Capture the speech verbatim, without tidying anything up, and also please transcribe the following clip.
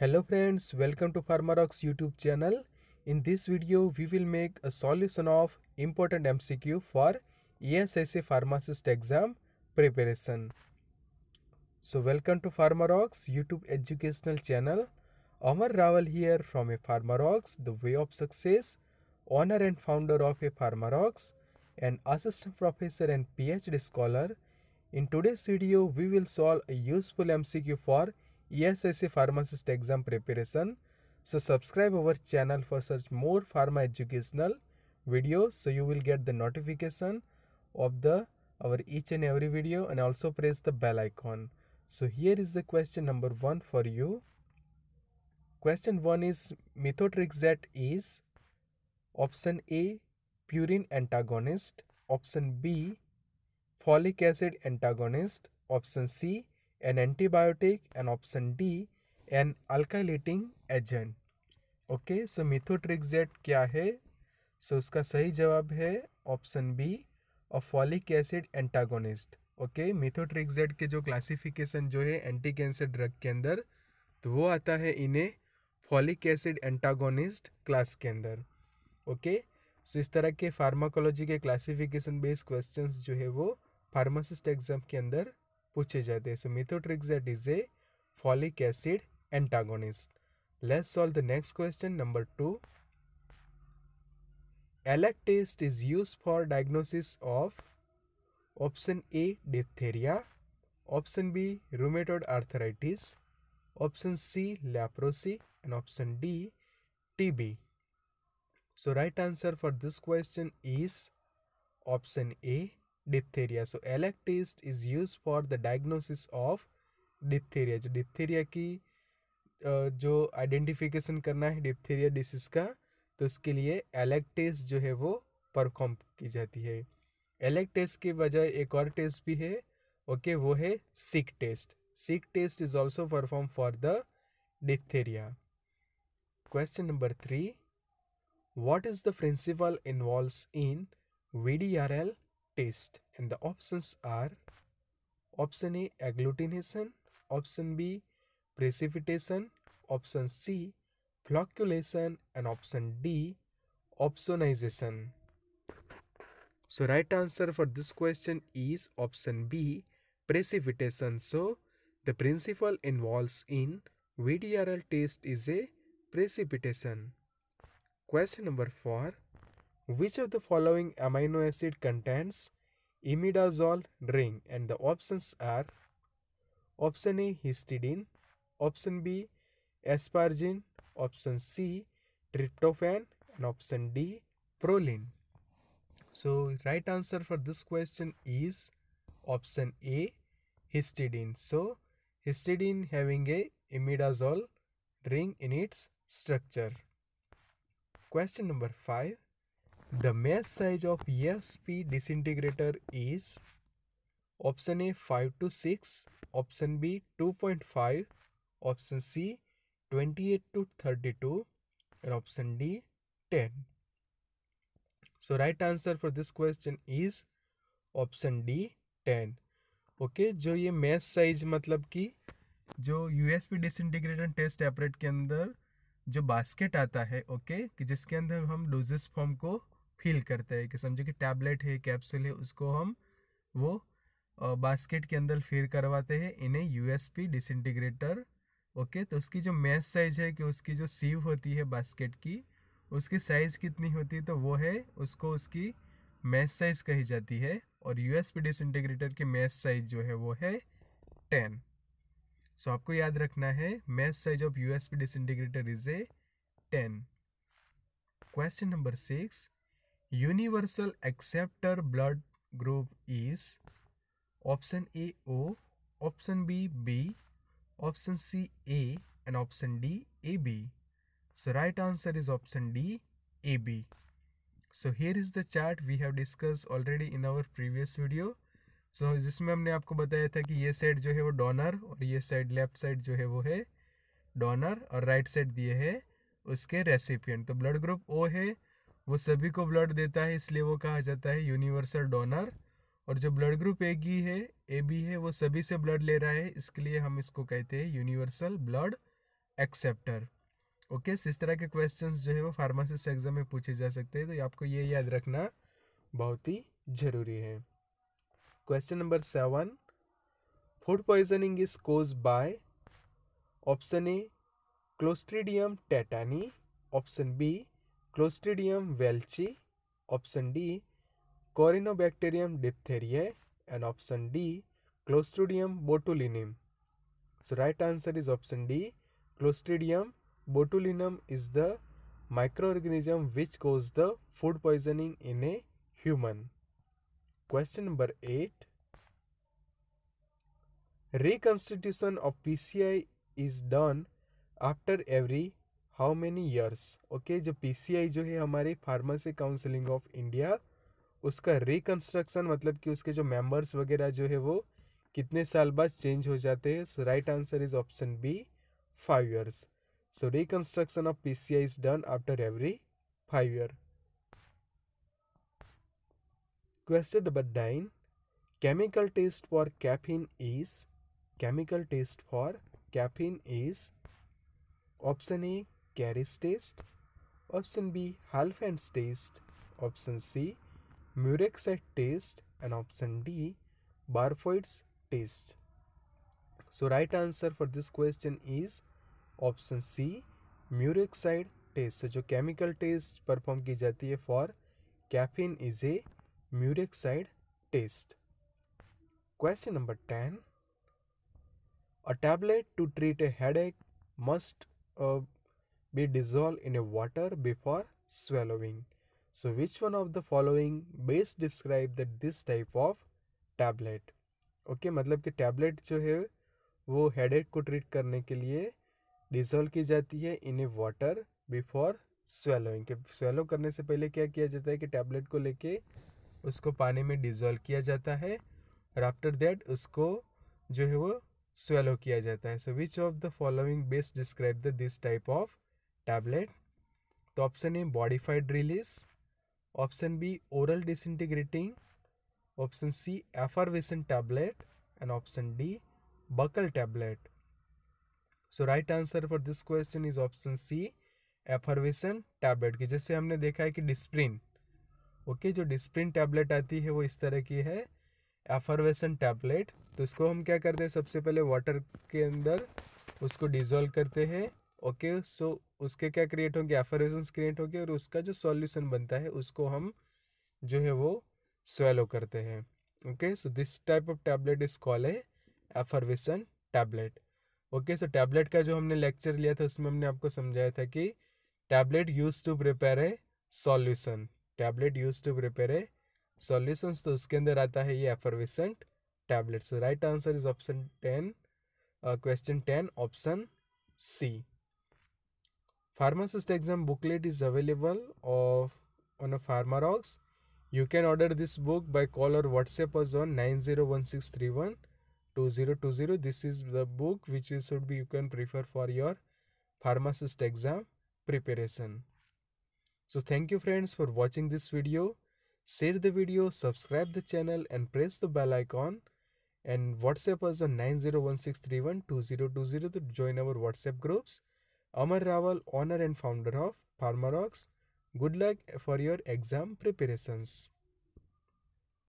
Hello friends, welcome to PharmaRocks YouTube channel. In this video, we will make a solution of important M C Q for E S I C Pharmacist Exam Preparation. So welcome to PharmaRocks YouTube educational channel. Amar Rawal here from a PharmaRocks, the way of success, owner and founder of a PharmaRocks, an assistant professor and PhD scholar. In today's video, we will solve a useful M C Q for E S I C Pharmacist Exam Preparation. So subscribe our channel for such more pharma educational videos, so you will get the notification of the our each and every video, and also press the bell icon. So here is the question number one for you. Question one is methotrexate is option A purine antagonist, option B folic acid antagonist, option C an antibiotic, and option D an alkylating agent. Okay, so methotrexate क्या है? So उसका सही जवाब है option B और folic acid antagonist. Okay, methotrexate के जो classification जो है anti cancer drug के अंदर, तो वो आता है इन्हें folic acid antagonist class के अंदर. Okay, so इस तरह के pharmacology के classification based questions जो है वो pharmacist exam के अंदर पूछे जाते हैं. So methotrexate is a folic acid antagonist. Let's solve the next question number two. Alactase is used for diagnosis of option A diphtheria, option B rheumatoid arthritis, option C leprosy, and option D T B. So right answer for this question is option A diphtheria. So alactase is used for the diagnosis of diphtheria. जो diphtheria की जो identification करना है diphtheria disease का, तो उसके लिए alactase जो है वो परफॉर्म की जाती है. alactase के बजाय एक और टेस्ट भी है, ओके, वो है Schick test. Schick test is also perform for the diphtheria. Question number three. What is the principal involves in V D R L test? And the options are option A agglutination, option B precipitation, option C flocculation, and option D opsonization. So right answer for this question is option B precipitation. So the principle involves in V D R L test is a precipitation. Question number four. Which of the following amino acid contains imidazole ring? And the options are option A histidine, option B asparagine, option C tryptophan, and option D proline. So right answer for this question is option A histidine. So histidine having a imidazole ring in its structure. Question number five. The mass size of U S P disintegrator is option A five to six, option B two point five, option C twenty-eight to thirty-two, and option D ten. So right answer for this question is option D ten. Okay, जो ये mass size मतलब कि जो U S P disintegration test apparatus के अंदर जो basket आता है, okay, कि जिसके अंदर हम doses form को fill करते हैं, कि समझो कि tablet है, capsule है, उसको हम वो basket के अंदर fill करवाते हैं इन्हें U S P disintegrator. Okay okay, तो उसकी जो मैस साइज है कि उसकी जो सीव होती है बास्केट की, उसकी साइज कितनी होती है, तो वो है उसको उसकी मैस साइज कही जाती है. और यूएसपी डिसइंटीग्रेटर की मैस साइज जो है वो है टेन. सो so, आपको याद रखना है mesh size of USP disintegrator is a ten. Question number six. Universal acceptor blood group is option A O, option B B, option C A, and option D A B. So right answer is option D A B. So here is the chart we have discussed already in our previous video. So जिसमें हमने आपको बताया था कि ये side जो है वो donor और ये side left side जो है वो है donor और right side दिए है उसके recipient. तो blood group O है, वो सभी को blood देता है, इसलिए वो कहा जाता है universal donor. और जो ब्लड ग्रुप ए बी है ए बी है वो सभी से ब्लड ले रहा है, इसके लिए हम इसको कहते हैं universal blood acceptor. Okay okay, इस तरह के क्वेश्चंस जो है वो फार्मासिस्ट एग्जाम में पूछे जा सकते हैं, तो आपको ये याद रखना बहुत ही जरूरी है। Question number seven, food poisoning is cause by option A clostridium tetani, option B clostridium welchii, option D कोरिनोबैक्टेरियम diphtheriae and option D Clostridium botulinum. So right answer is option D. Clostridium botulinum is the microorganism which causes the food poisoning in a human. Question number eight. Reconstitution of P C I is done after every how many years? Okay, जो P C I जो है हमारे Pharmacy Counseling of India उसका reconstruction मतलब कि उसके जो members वगैरह जो है वो कितने साल बाद चेंज हो जाते हैं। So right answer is option B five years. So reconstruction of PCI is done after every five year. Question number nine, chemical test for caffeine is chemical test for caffeine is option A कैरिस test, option B Halphen's test, option C murexide taste and option D Barfoid's taste. So right answer for this question is option C murexide taste. So जो chemical taste perform की जाती है for caffeine is a murexide taste. Question number ten. A tablet to treat a headache must uh, be dissolved in a water before swallowing. So which one of the following best describe that this type of tablet? Okay, मतलब कि tablet जो है वो headache को treat करने के लिए dissolve की जाती है in a water before swallowing। के swallow करने से पहले क्या किया जाता है कि tablet को लेके उसको पानी में dissolve किया जाता है और after that उसको जो है वो swallow किया जाता है। So which of the following best describe that this type of tablet? तो option A modified release, option B oral disintegrating, option C effervescent tablet and option D buccal tablet. So right answer for this question is option C effervescent tablet की जैसे हमने देखा है कि Disprin, okay जो Disprin tablet आती है वो इस तरह की है effervescent tablet। तो इसको हम क्या करते हैं सबसे पहले वाटर के अंदर उसको डिसॉल्व करते हैं। ओके okay, सो so उसके क्या क्रिएट होंगे एफरेसेंस क्रिएट होंगे और उसका जो सॉल्यूशन बनता है उसको हम जो है वो स्वेलो करते हैं। Okay so this type of tablet is called है effervescent tablet. Okay so tablet का जो हमने लेक्चर लिया था उसमें हमने आपको समझाया था कि tablet use to prepare a solution, tablet use to prepare a solution, तो उसके अंदर आता है ये effervescent tablet. So right answer is option ten, question ten option C. Pharmacist exam booklet is available of on a PharmaRocks. You can order this book by call or WhatsApp us on nine zero one six three one two zero two zero. This is the book which you should be you can prefer for your pharmacist exam preparation. So thank you friends for watching this video. Share the video, subscribe the channel and press the bell icon and WhatsApp us on nine zero one six three one two zero two zero to join our WhatsApp groups. Amar Rawal, owner and founder of PharmaRocks. Good luck for your exam preparations.